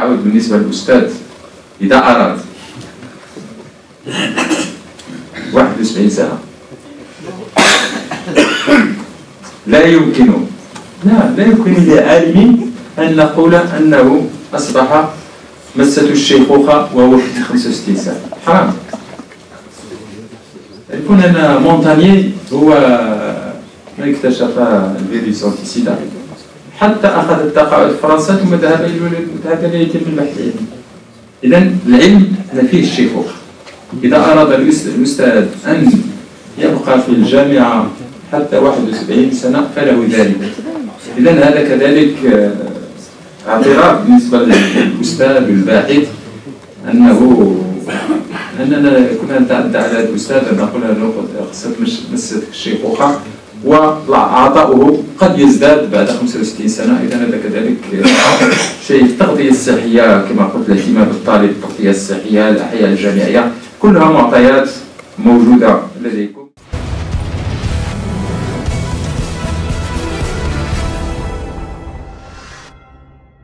تعود بالنسبة للأستاذ إذا أراد 71 ساعة لا يمكن، لا يمكن لعالم أن نقول أنه أصبح مسته الشيخوخة وهو في 65 ساعة، حرام. يكون أن مونتاني هو من اكتشف الفيروس أنتيسيدا، حتى أخذ التقاعد في فرنسا ثم ذهب إلى الولايات المتحدة. إذا العلم فيه الشيخوخة. إذا أراد الأستاذ أن يبقى في الجامعة حتى 71 سنة فله ذلك. إذا هذا كذلك اعتراف بالنسبة للأستاذ الباحث أننا كنا نتعدى على الأستاذ أن نقول له قصة مست الشيخوخة وعطاؤه قد يزداد بعد 65 سنة. إذا هذا كذلك شيء. التغذية الصحية كما قلت، الاهتمام بالطالب، التغذية الصحية، الأحياء الجامعية، كلها معطيات موجودة لديكم.